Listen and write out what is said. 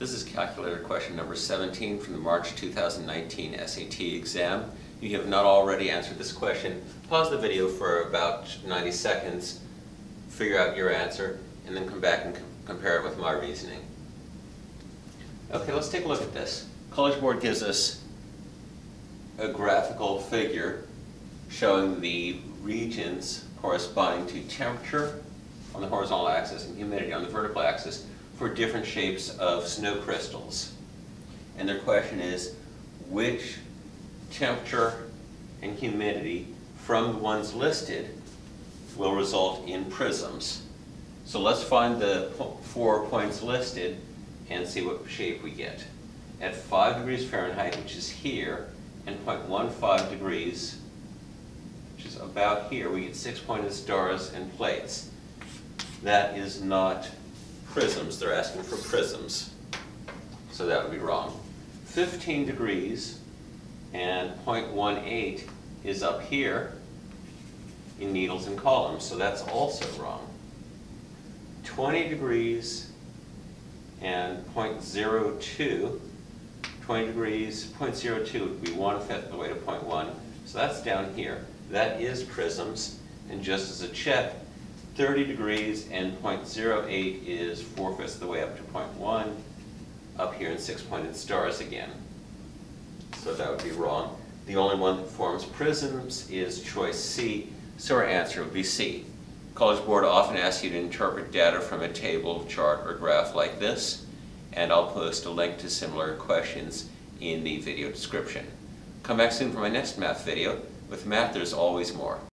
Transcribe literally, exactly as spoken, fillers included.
This is calculator question number seventeen from the March two thousand nineteen S A T exam. If you have not already answered this question, pause the video for about ninety seconds, figure out your answer, and then come back and com compare it with my reasoning. Okay, let's take a look at this. College Board gives us a graphical figure showing the regions corresponding to temperature on the horizontal axis and humidity on the vertical axis for different shapes of snow crystals. And their question is, which temperature and humidity from the ones listed will result in prisms? So let's find the four points listed and see what shape we get. At five degrees Fahrenheit, which is here, and zero point one five degrees, which is about here, we get six-pointed stars and plates. That is not prisms. They're asking for prisms, so that would be wrong. fifteen degrees and zero point one eight is up here in needles and columns, so that's also wrong. twenty degrees and zero point zero two, twenty degrees, zero point zero two would be one fifth of the way to zero point one, so that's down here. That is prisms, and just as a check, thirty degrees and zero point zero eight is four fifths of the way up to zero point one, up here in six-pointed stars again. So that would be wrong. The only one that forms prisms is choice C, so our answer would be C. College Board often asks you to interpret data from a table, chart, or graph like this, and I'll post a link to similar questions in the video description. Come back soon for my next math video. With math, there's always more.